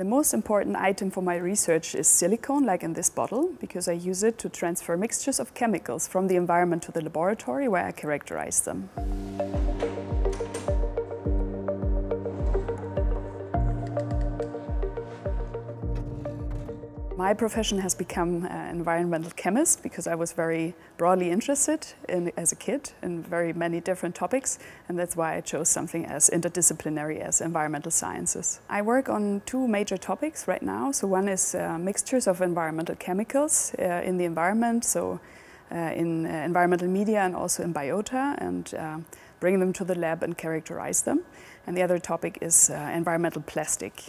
The most important item for my research is silicone, like in this bottle, because I use it to transfer mixtures of chemicals from the environment to the laboratory where I characterize them. My profession has become an environmental chemist because I was very broadly interested as a kid in very many different topics, and that's why I chose something as interdisciplinary as environmental sciences. I work on two major topics right now. So one is mixtures of environmental chemicals in the environment, so in environmental media and also in biota, and bring them to the lab and characterize them. And the other topic is environmental plastic.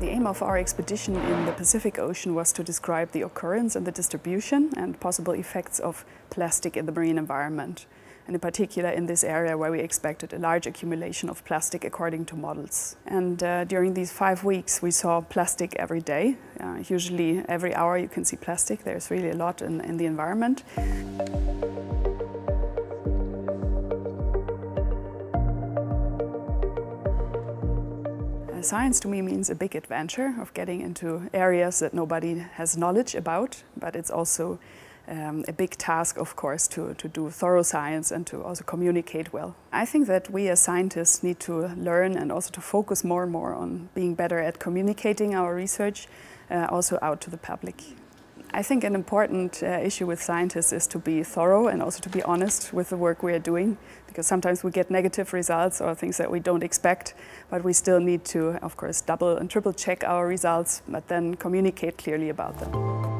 The aim of our expedition in the Pacific Ocean was to describe the occurrence and the distribution and possible effects of plastic in the marine environment, and in particular in this area where we expected a large accumulation of plastic according to models. And during these 5 weeks we saw plastic every day. Usually every hour you can see plastic. There's really a lot in the environment. Science to me means a big adventure of getting into areas that nobody has knowledge about, but it's also a big task, of course, to do thorough science and to also communicate well. I think that we as scientists need to learn and also to focus more and more on being better at communicating our research also out to the public. I think an important issue with scientists is to be thorough and also to be honest with the work we are doing, because sometimes we get negative results or things that we don't expect, but we still need to, of course, double and triple check our results, but then communicate clearly about them.